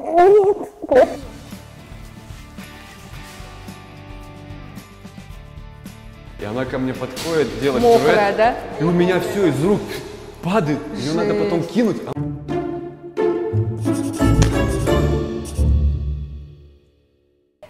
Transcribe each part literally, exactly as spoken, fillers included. И она ко мне подходит, делает мокрая, да? И у меня все из рук падает. Жесть. Ее надо потом кинуть.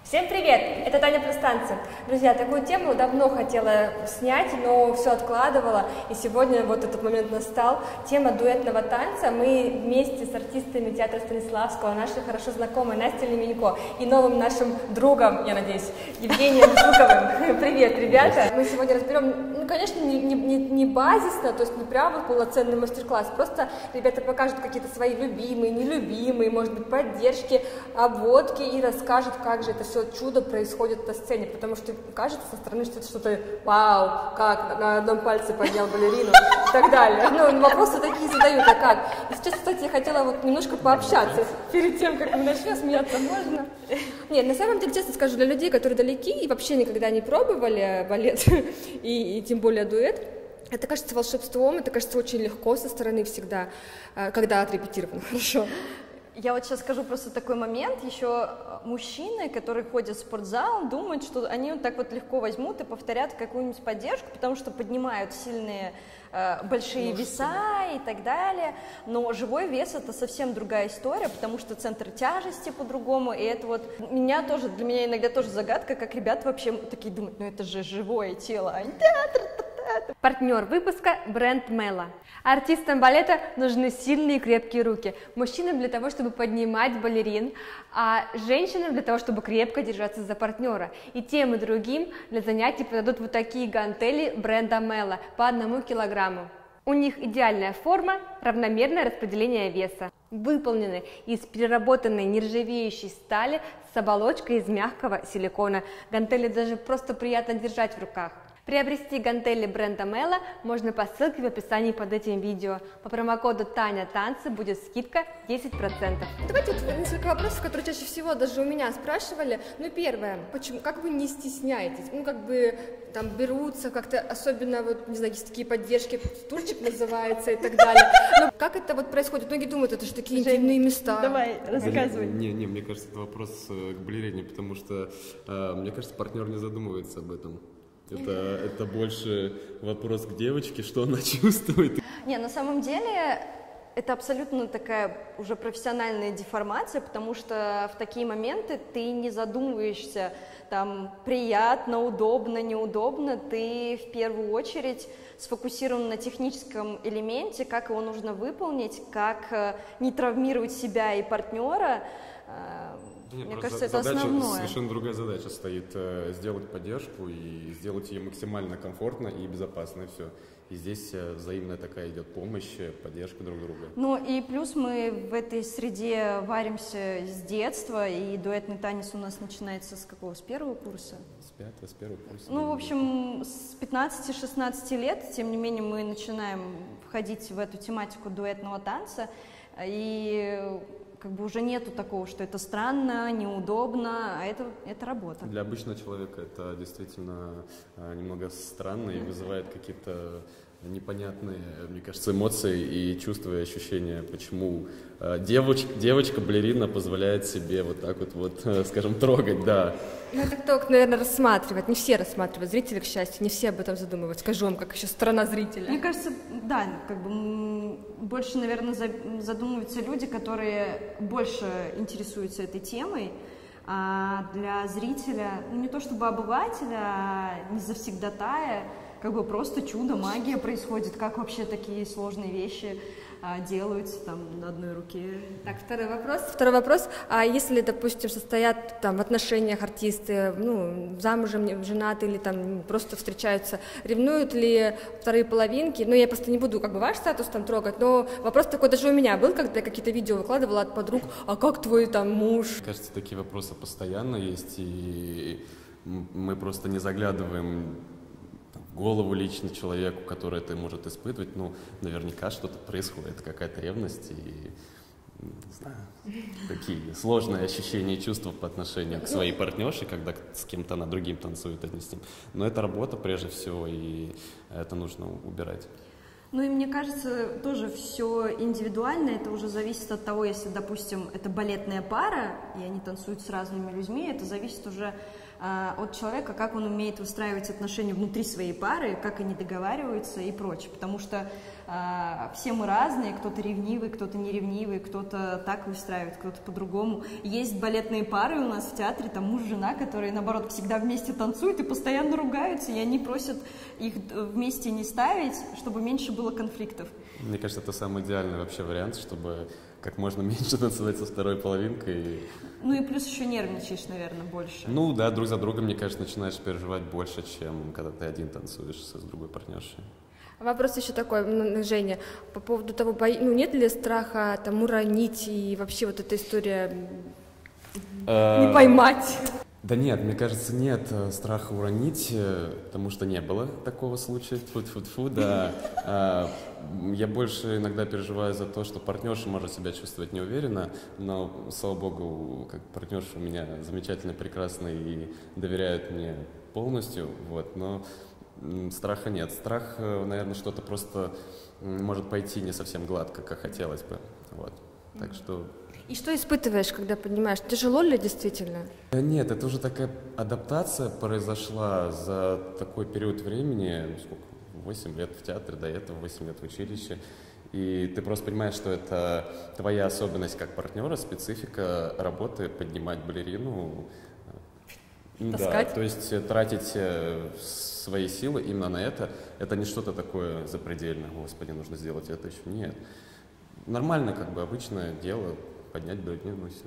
Всем привет! Это Таня + Танцы. Друзья, такую тему давно хотела снять, но все откладывала. И сегодня вот этот момент настал. Тема дуэтного танца. Мы вместе с артистами Театра Станиславского, нашей хорошо знакомой Настей Лименько и новым нашим другом, я надеюсь, Евгением Жуковым. Привет, ребята! Мы сегодня разберем, ну, конечно, не, не, не базисно, то есть не прямо полноценный мастер-класс. Просто ребята покажут какие-то свои любимые, нелюбимые, может быть, поддержки, обводки и расскажут, как же это все чудо происходит на сцене, потому что кажется со стороны, что это что-то вау, как на одном пальце поднял балерину и так далее. Ну, вопросы такие задают, а как? И сейчас, кстати, я хотела вот немножко пообщаться перед тем, как мы начнем, смеяться можно. Нет, на самом деле, честно скажу, для людей, которые далеки и вообще никогда не пробовали балет и, и тем более дуэт, это кажется волшебством, это кажется очень легко со стороны всегда, когда отрепетировано хорошо. Я вот сейчас скажу просто такой момент, еще мужчины, которые ходят в спортзал, думают, что они вот так вот легко возьмут и повторят какую-нибудь поддержку, потому что поднимают сильные э, большие Мужчины. веса и так далее, но живой вес это совсем другая история, потому что центр тяжести по-другому, и это вот меня тоже, для меня иногда тоже загадка, как ребята вообще такие думают, ну это же живое тело, а не театр. Партнер выпуска – бренд мела. Артистам балета нужны сильные и крепкие руки. Мужчинам для того, чтобы поднимать балерин, а женщинам для того, чтобы крепко держаться за партнера. И тем и другим для занятий подадут вот такие гантели бренда мела по одному килограмму. У них идеальная форма, равномерное распределение веса. Выполнены из переработанной нержавеющей стали с оболочкой из мягкого силикона. Гантели даже просто приятно держать в руках. Приобрести гантели бренда мела можно по ссылке в описании под этим видео. По промокоду Таня Танцы будет скидка десять процентов. Давайте вот несколько вопросов, которые чаще всего даже у меня спрашивали. Ну первое, почему, как вы не стесняетесь? Ну как бы там берутся как-то, особенно вот, не знаю, есть такие поддержки, стульчик называется и так далее. Но как это вот происходит? Многие думают, это же такие интимные места. Давай, рассказывай. Не, не, мне кажется, это вопрос к балерине, потому что, э, мне кажется, партнер не задумывается об этом. Это, это больше вопрос к девочке, что она чувствует. Не, на самом деле это абсолютно такая уже профессиональная деформация, потому что в такие моменты ты не задумываешься, там, приятно, удобно, неудобно, ты в первую очередь сфокусирован на техническом элементе, как его нужно выполнить, как не травмировать себя и партнера. Нет, Мне кажется, это задача, основное. Совершенно другая задача стоит. Сделать поддержку и сделать ее максимально комфортно и безопасно, и все. И здесь взаимная такая идет помощь, поддержка друг друга. Ну и плюс мы в этой среде варимся с детства, и дуэтный танец у нас начинается с какого? С первого курса? С пятого, с первого курса. Ну, в общем, с пятнадцати-шестнадцати лет, тем не менее, мы начинаем входить в эту тематику дуэтного танца, и как бы уже нету такого, что это странно, неудобно, а это, это работа. Для обычного человека это действительно немного странно и вызывает какие-то непонятные, мне кажется, эмоции и чувства, и ощущения, почему девочка-балерина позволяет себе вот так вот, вот, скажем, трогать, да. Ну, это кто, наверное, рассматривает, не все рассматривают, зрители, к счастью, не все об этом задумываются, скажу вам, как еще сторона зрителя. Мне кажется, да, как бы больше, наверное, задумываются люди, которые больше интересуются этой темой. А для зрителя, ну, не то чтобы обывателя, а не завсегдатая, как бы просто чудо, магия происходит, как вообще такие сложные вещи а, делаются там на одной руке. Так, второй вопрос. Второй вопрос. А если, допустим, состоят там в отношениях артисты, ну, замужем, женаты или там просто встречаются, ревнуют ли вторые половинки? Ну, я просто не буду как бы ваш статус там трогать, но вопрос такой даже у меня был, когда я какие-то видео выкладывала от подруг, а как твой там муж? Кажется, такие вопросы постоянно есть, и мы просто не заглядываем голову лично человеку, который это может испытывать, ну, наверняка что-то происходит, какая-то ревность и, не знаю, такие сложные ощущения и чувства по отношению к своей партнерше, когда с кем-то она другим танцует, а не с ним. Но это работа прежде всего, и это нужно убирать. Ну и мне кажется, тоже все индивидуально, это уже зависит от того, если, допустим, это балетная пара, и они танцуют с разными людьми, это зависит уже э, от человека, как он умеет выстраивать отношения внутри своей пары, как они договариваются и прочее, потому что э, все мы разные, кто-то ревнивый, кто-то неревнивый, кто-то так выстраивает, кто-то по-другому. Есть балетные пары у нас в театре, там муж, жена, которые, наоборот, всегда вместе танцуют и постоянно ругаются, и они просят их вместе не ставить, чтобы меньше было было конфликтов. Мне кажется, это самый идеальный вообще вариант, чтобы как можно меньше танцевать со второй половинкой. Ну и плюс еще нервничаешь, наверное, больше. Ну да, друг за другом, мне кажется, начинаешь переживать больше, чем когда ты один танцуешь с другой партнершей. Вопрос еще такой, Женя, по поводу того, ну, нет ли страха там уронить и вообще вот эта история не поймать? Да нет, мне кажется, нет страха уронить, потому что не было такого случая. Тьфу-тьфу-тьфу, да. Я больше иногда переживаю за то, что партнерша может себя чувствовать неуверенно, но, слава богу, как партнерша у меня замечательно, прекрасно и доверяют мне полностью, вот, но страха нет. Страх, наверное, что-то просто может пойти не совсем гладко, как хотелось бы, вот, так что... И что испытываешь, когда понимаешь? Тяжело ли действительно? Да нет, это уже такая адаптация произошла за такой период времени, сколько, восемь лет в театре, до этого восемь лет в училище. И ты просто понимаешь, что это твоя особенность как партнера, специфика работы, поднимать балерину. Да, то есть тратить свои силы именно на это, это не что-то такое запредельное, господи, нужно сделать это еще, нет. Нормально, как бы, обычное дело. Поднять балерину, все.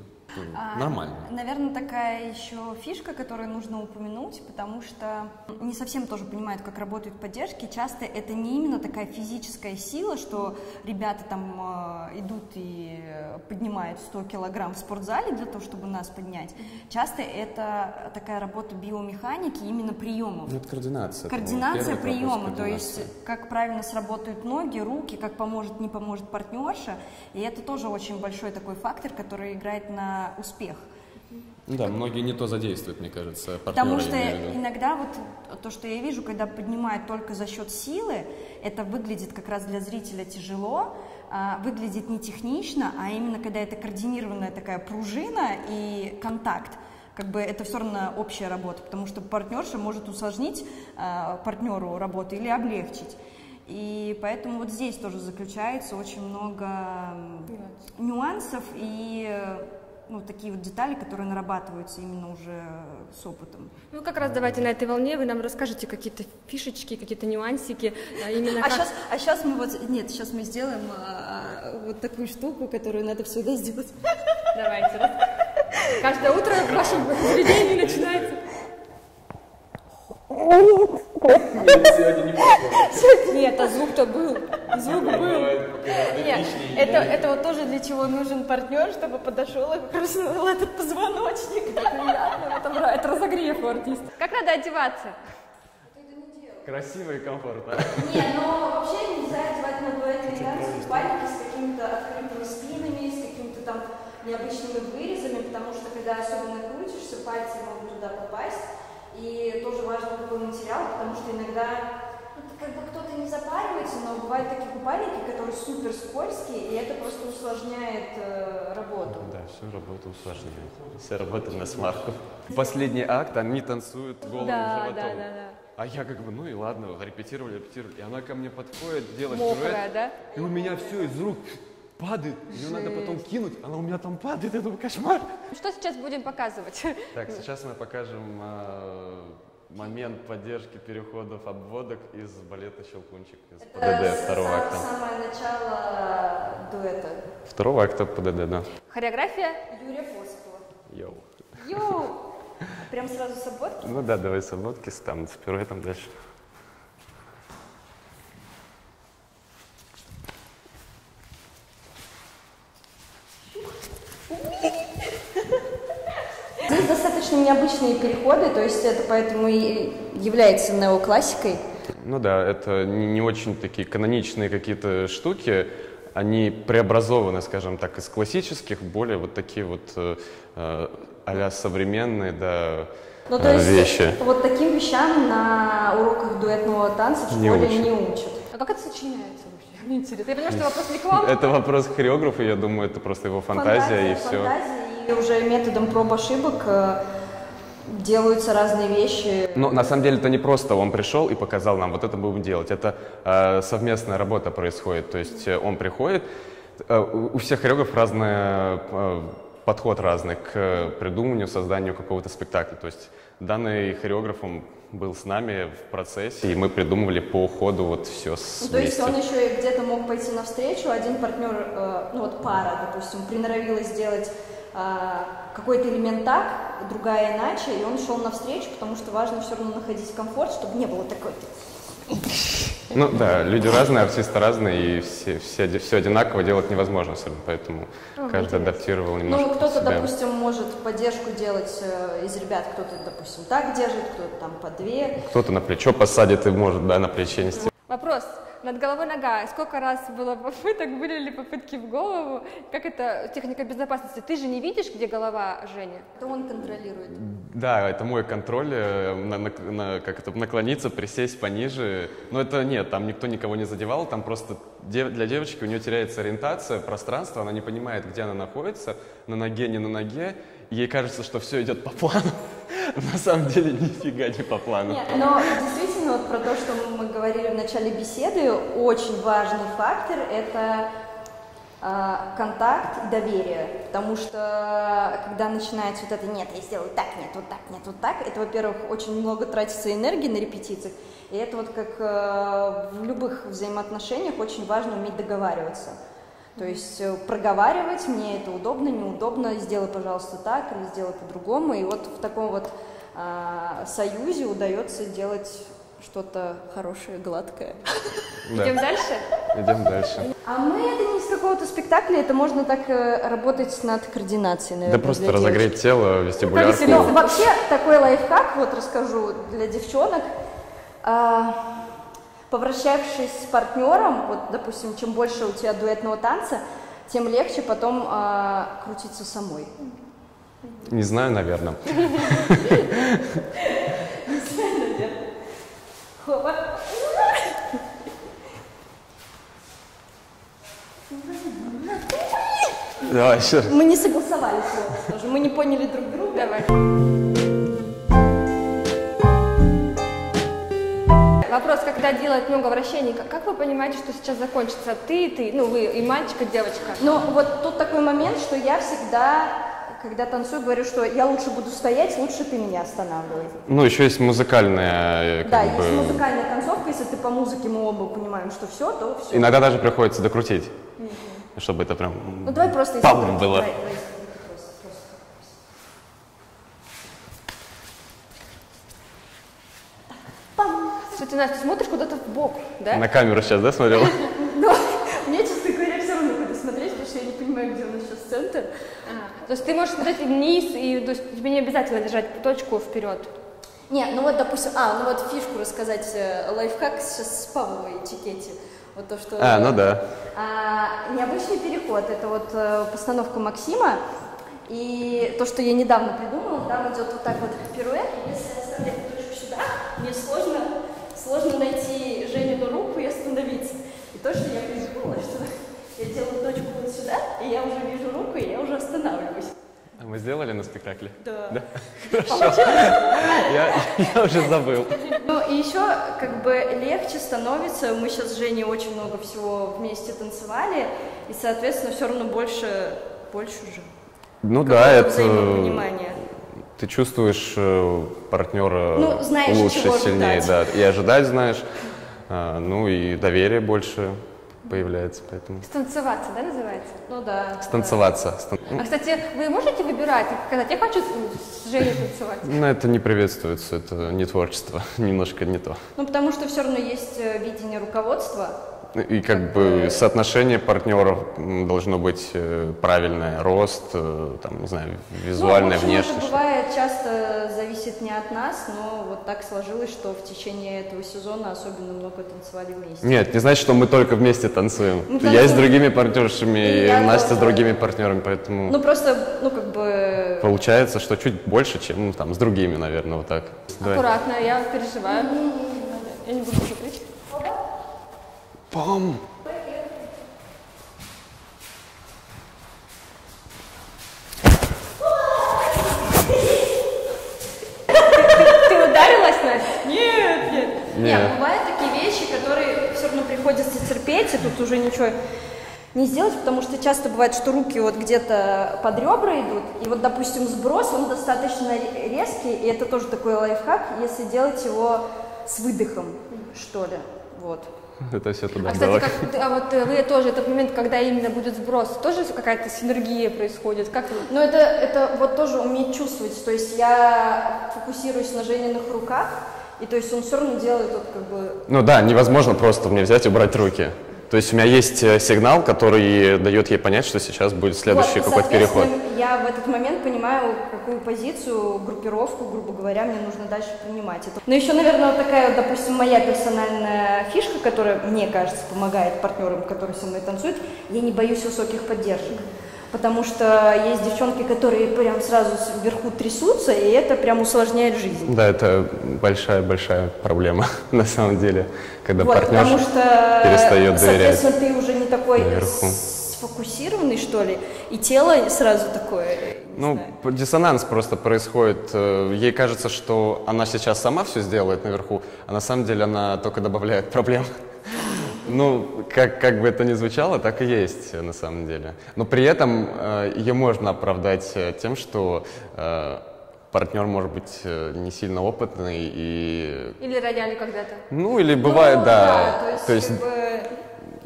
А, нормально. Наверное, такая еще фишка, которую нужно упомянуть, потому что не совсем тоже понимают, как работают поддержки. Часто это не именно такая физическая сила, что ребята там э, идут и поднимают сто килограмм в спортзале для того, чтобы нас поднять. Часто это такая работа биомеханики, именно приемов. Это координация. Координация приема, то есть как правильно сработают ноги, руки, как поможет, не поможет партнерша. И это тоже очень большой такой фактор, который играет на успех. Да, многие не то задействуют, мне кажется, партнеры. Потому что иногда вот то, что я вижу, когда поднимают только за счет силы, это выглядит как раз для зрителя тяжело, выглядит не технично, а именно когда это координированная такая пружина и контакт. Как бы это все равно общая работа, потому что партнерша может усложнить партнеру работу или облегчить. И поэтому вот здесь тоже заключается очень много нюансов и... Ну, такие вот детали, которые нарабатываются именно уже с опытом. Ну, как раз давайте на этой волне вы нам расскажете какие-то фишечки, какие-то нюансики. А, именно а, как... сейчас, а сейчас мы вот, нет, сейчас мы сделаем а, вот такую штуку, которую надо всегда сделать. Давайте. Вот. Каждое утро в вашем заведении начинается. Нет, а звук-то был. Звук был. Нет, это, это вот тоже для чего нужен партнер, чтобы подошел и крутил этот позвоночник. Так приятно, это, это разогрев у артиста. Как надо одеваться? Красиво и комфортно. Не, но вообще нельзя одевать на дуэт элегантские пальники с какими-то открытыми спинами, с какими-то там необычными вырезами, потому что когда особенно крутишься, пальцы могут туда попасть. И тоже важно, какой материал, потому что иногда ну, как бы кто-то не запаривается, но бывают такие купальники, которые супер скользкие, и это просто усложняет э, работу. Да, всю работу усложняет. Вся работа на смарку. Последний акт, они танцуют голым да, животом. Да, да, да. А я как бы, ну и ладно, репетировали, репетировали. И она ко мне подходит, делает мокрая, дуэт, да? И у меня все из рук падает. Ее надо потом кинуть, она у меня там падает, это кошмар. Что сейчас будем показывать? Так, сейчас мы покажем э, момент поддержки переходов, обводок из балета «Щелкунчик», из ПДД второго акта. Самое начало дуэта. Второго акта ПДД, да. Хореография Юрия Фоскова. Йоу. Йоу. Прям сразу с обводки? Ну да, давай с обводки, там с пируэтом дальше. Здесь достаточно необычные переходы, то есть это поэтому и является неоклассикой. Ну да, это не очень такие каноничные какие-то штуки, они преобразованы, скажем так, из классических, более вот такие вот а-ля современные, да, Ну, то есть вещи. Вот таким вещам на уроках дуэтного танца в школе не учат. А как это сочиняется вообще? Мне интересно. Я понимаю, что вопрос не к вам. Это вопрос хореографа, я думаю, это просто его фантазия, фантазия и все. Фантазия, и уже методом проб ошибок делаются разные вещи. Ну, на самом деле, это не просто он пришел и показал нам, вот это будем делать. Это э, совместная работа происходит. То есть э, он приходит, э, у всех хореографов разный э, подход разный к придумыванию, созданию какого-то спектакля. То есть данный хореограф он был с нами в процессе, и мы придумывали по ходу вот все с. То есть он еще и где-то мог пойти навстречу, один партнер, э, ну вот пара, допустим, приноровилась сделать какой-то элемент так, другая иначе, и он шел навстречу, потому что важно все равно находить комфорт, чтобы не было такой. Ну да, люди разные, артисты разные, и все, все, все одинаково делать невозможно, поэтому ну, каждый интересно. Адаптировал немножко. Ну, кто-то, допустим, может поддержку делать из ребят, кто-то, допустим, так держит, кто-то там по две. Кто-то на плечо посадит и может, да, на плече нести. Вопрос. Над головой нога. Сколько раз было попыток, были ли попытки в голову? Как это техника безопасности? Ты же не видишь, где голова, Женя? Это он контролирует. Да, это мой контроль. На, на, на, как это, наклониться, присесть пониже. Но это нет, там никто никого не задевал. Там просто дев, для девочки у нее теряется ориентация, пространство. Она не понимает, где она находится. На ноге, не на ноге. Ей кажется, что все идет по плану. На самом деле нифига не по плану. Нет, но действительно, вот про то, что мы говорили в начале беседы, очень важный фактор – это э, контакт и доверие. Потому что, когда начинается вот это «нет, я сделаю так, нет, вот так, нет, вот так», это, во-первых, очень много тратится энергии на репетициях, и это вот как э, в любых взаимоотношениях очень важно уметь договариваться. То есть проговаривать, мне это удобно, неудобно, сделай, пожалуйста, так или сделай по-другому. И вот в таком вот э, союзе удается делать что-то хорошее, гладкое. Да. Идем дальше? Идем дальше. А мы это не из какого-то спектакля, это можно так э, работать над координацией, наверное. Да просто разогреть тело, вестибулярку. Ну, вообще такой лайфхак, вот расскажу для девчонок. А Повращавшись с партнером, вот, допустим, чем больше у тебя дуэтного танца, тем легче потом э, крутиться самой. Не знаю, наверное. Не знаю, наверное. Давай, еще раз. Мы не согласовались, тоже. Мы не поняли друг друга. Давай. Вопрос, когда делать много вращений, как вы понимаете, что сейчас закончится ты и ты, ну вы и мальчик, и девочка? Ну вот тут такой момент, что я всегда, когда танцую, говорю, что я лучше буду стоять, лучше ты меня останавливай. Ну еще есть музыкальная... Да, бы... есть музыкальная концовка, если ты по музыке мы оба понимаем, что все, то все. Иногда даже приходится докрутить, mm-hmm. чтобы это прям... Ну давай просто... Пам было. Давай, давай. Ты, Настя, смотришь куда-то в бок, да? На камеру сейчас, да, смотрела? Ну, мне, честно говоря, все равно надо смотреть, потому что я не понимаю, где у нас сейчас центр. То есть ты можешь смотреть вниз, и тебе не обязательно держать точку вперед. Нет, ну вот, допустим, а, ну вот фишку рассказать, лайфхак сейчас с Павловой Чикетти. Вот то, что... А, ну да. Необычный переход, это вот постановка Максима, и то, что я недавно придумала, там идет вот так вот пируэт, если оставлять точку сюда, мне сложно... Сложно найти Женину руку и остановиться. И то, что я придумала, что я делаю точку вот сюда, и я уже вижу руку, и я уже останавливаюсь. А мы сделали на спектакле? Да. Да? Хорошо. Я, я уже забыл. Ну и еще как бы легче становится. Мы сейчас с Женей очень много всего вместе танцевали, и, соответственно, все равно больше, больше же. Ну да, это... взаимопонимание. Ты чувствуешь партнера ну, знаешь, лучше, сильнее, ждать. Да, и ожидать знаешь, ну и доверие больше появляется, поэтому. Станцеваться, да, называется? Ну да. Станцеваться. Да. А, кстати, вы можете выбирать, сказать, я хочу с Женей танцевать? Ну, это не приветствуется, это не творчество, немножко не то. Ну, потому что все равно есть видение руководства, И как бы соотношение партнеров должно быть правильное, рост, там, не знаю, визуальная, ну, внешность. Это бывает, часто зависит не от нас, но вот так сложилось, что в течение этого сезона особенно много танцевали вместе. Нет, не значит, что мы только вместе танцуем. Да, я да. с другими партнершами, и, и Настя тоже с другими партнерами, поэтому... Ну просто, ну как бы... Получается, что чуть больше, чем ну, там с другими, наверное, вот так. Аккуратно, Давай. Я переживаю. Я не буду закрыть. Пам! Ты ударилась, Настя? Нет, нет. Нет, бывают такие вещи, которые все равно приходится терпеть, и тут уже ничего не сделать, потому что часто бывает, что руки вот где-то под ребра идут, и вот, допустим, сброс, он достаточно резкий, и это тоже такой лайфхак, если делать его с выдохом, что ли, вот. Это все туда. А, кстати, как, а вот вы тоже, этот момент, когда именно будет сброс, тоже какая-то синергия происходит? Как? Ну, это, это вот тоже уметь чувствовать, то есть я фокусируюсь на Жениных руках, и то есть он все равно делает вот как бы... Ну да, невозможно просто мне взять и убрать руки. То есть у меня есть сигнал, который дает ей понять, что сейчас будет следующий вот, какой-то переход. Я в этот момент понимаю, какую позицию, группировку, грубо говоря, мне нужно дальше принимать. Это... Но еще, наверное, вот такая, допустим, моя персональная фишка, которая, мне кажется, помогает партнерам, которые со мной танцуют, я не боюсь высоких поддержек. Потому что есть девчонки, которые прям сразу вверху трясутся, и это прям усложняет жизнь. Да, это большая-большая проблема, на самом деле. Когда вот, партнер потому что, перестает доверять. Соответственно, ты уже не такой наверху сфокусированный, что ли, и тело сразу такое. Ну, знаю. Диссонанс просто происходит. Ей кажется, что она сейчас сама все сделает наверху, а на самом деле она только добавляет проблем. Ну, как, как бы это ни звучало, так и есть на самом деле. Но при этом э, ее можно оправдать тем, что э, партнер может быть не сильно опытный и... Или роняли когда-то. Ну, или бывает, ну, да. да. То есть, то есть бы...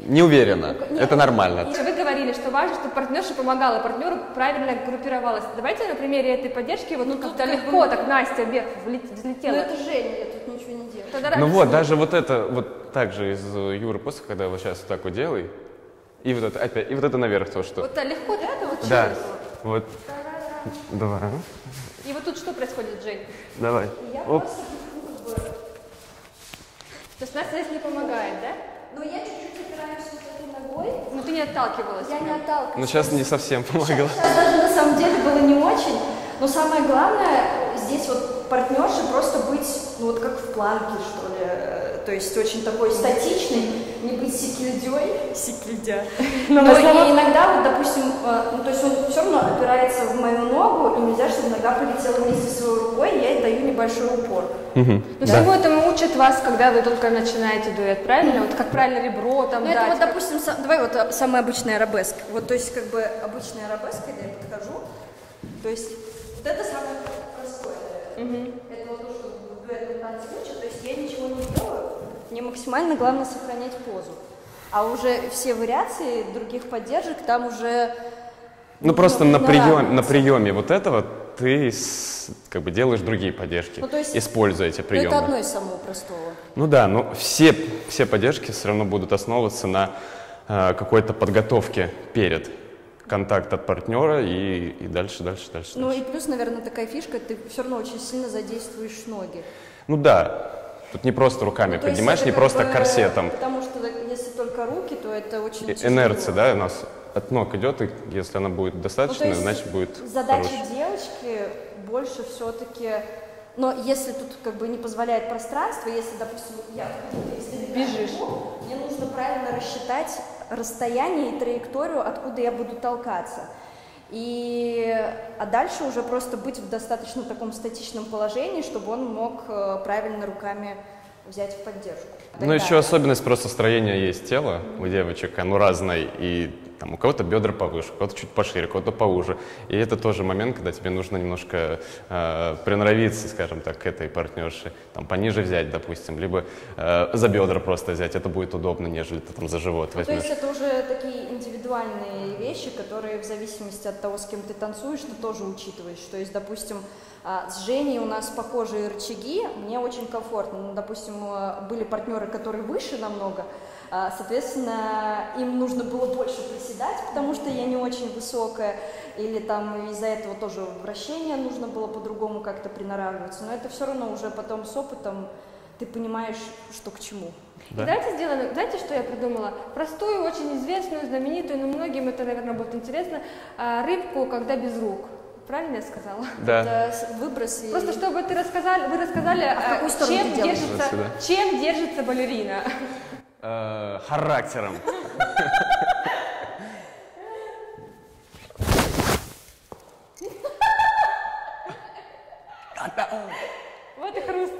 не уверена. Нет, это нормально. Вы говорили, что важно, чтобы партнерша помогала, партнеру правильно группировалась. Давайте на примере этой поддержки, вот ну, ну, как-то легко вы... так Настя вверх взлетела. Ну, это Женя, я тут ничего не делаю. Тогда ну вот, даже вот это... вот. Также из Юры Фоскова, когда вот сейчас вот так вот делай, и вот это опять, и вот это наверх то, что... Вот так легко, да, это вот через? Да, вот. Давай. И вот тут что происходит, Жень? Давай. Я Оп. просто... То есть Настя здесь не помогает, да? Ну, я чуть-чуть опираюсь вот этой ногой. Ну, ты не отталкивалась. Я не отталкивалась. Ну, сейчас не совсем помогала. Сейчас, сейчас даже на самом деле было не очень, но самое главное, здесь вот партнерши просто быть, ну, вот как в планке, что ли. То есть очень такой статичный, не быть секильдей. Секильдя. Но, Но основном... иногда, вот, допустим, ну, то есть он все равно опирается в мою ногу, и нельзя, чтобы нога полетела вместе со своей рукой, я ей даю небольшой упор. Угу. Но да. всему этому учат вас, когда вы только начинаете дуэт, правильно? Вот как правильно ребро там Ну дать, это вот, как... допустим, сам... давай вот самый обычный арабеск. Вот, то есть как бы обычная арабеск, когда я подхожу, то есть вот это самое простое. Угу. Это вот то, что дуэт надо учат, то есть я ничего не делаю. Мне максимально главное сохранять позу, а уже все вариации других поддержек там уже... Ну, ну просто на приеме, на приеме вот этого ты как бы делаешь другие поддержки, ну, то есть, используя эти приемы. Ну, это одно из самого простого. Ну да, но все, все поддержки все равно будут основываться на э, какой-то подготовке перед. Контакт от партнера и, и дальше, дальше, дальше. Ну дальше. И плюс, наверное, такая фишка, ты все равно очень сильно задействуешь ноги. Ну да. Тут не просто руками ну, поднимаешь, не просто бы, корсетом. Потому что если только руки, то это очень тяжело. Инерция, да, у нас от ног идет, и если она будет достаточно, ну, значит будет задача хорошая. Девочки больше все-таки, но если тут как бы не позволяет пространство, если, допустим, я бежишь, мне нужно правильно рассчитать расстояние и траекторию, откуда я буду толкаться. И, а дальше уже просто быть в достаточно таком статичном положении, чтобы он мог правильно руками взять в поддержку. Ну да. Еще особенность просто строения есть тела mm-hmm. у девочек, оно разное, и там у кого-то бедра повыше, у кого-то чуть пошире, у кого-то поуже. И это тоже момент, когда тебе нужно немножко э, приноровиться, скажем так, к этой партнерше, там пониже взять, допустим, либо э, за бедра просто взять, это будет удобно, нежели ты там за живот возьмешь. То есть это уже такие индивидуальные вещи, которые в зависимости от того, с кем ты танцуешь, ты тоже учитываешь. То есть, допустим, с Женей у нас похожие рычаги, мне очень комфортно. Ну, допустим, были партнеры, которые выше намного, Соответственно, им нужно было больше приседать, потому что я не очень высокая, или там из-за этого тоже вращение нужно было по-другому как-то приноравливаться. Но это все равно уже потом с опытом ты понимаешь, что к чему. Да. Давайте сделаем, знаете, что я придумала? Простую, очень известную, знаменитую, но многим это, наверное, будет интересно, рыбку, когда без рук. Правильно я сказала? Да. Это выброс. И... Просто чтобы ты рассказали, вы рассказали, а а, чем, держится, чем держится балерина. Э-э, характером. Вот и хруст.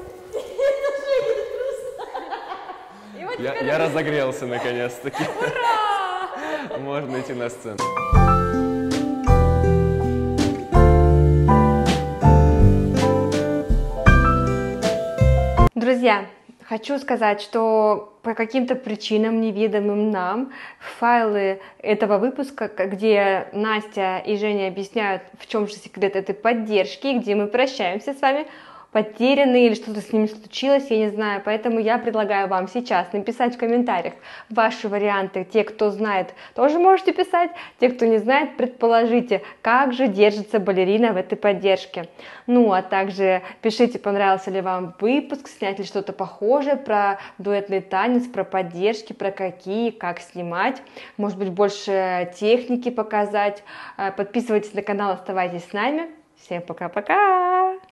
Я разогрелся наконец-таки. Ура! Можно идти на сцену. Друзья, хочу сказать, что по каким-то причинам, неведомым нам, файлы этого выпуска, где Настя и Женя объясняют, в чем же секрет этой поддержки, где мы прощаемся с вами, потеряны или что-то с ними случилось, я не знаю. Поэтому я предлагаю вам сейчас написать в комментариях ваши варианты. Те, кто знает, тоже можете писать. Те, кто не знает, предположите, как же держится балерина в этой поддержке. Ну, а также пишите, понравился ли вам выпуск, снять ли что-то похожее про дуэтный танец, про поддержки, про какие, как снимать. Может быть, больше техники показать. Подписывайтесь на канал, оставайтесь с нами. Всем пока-пока!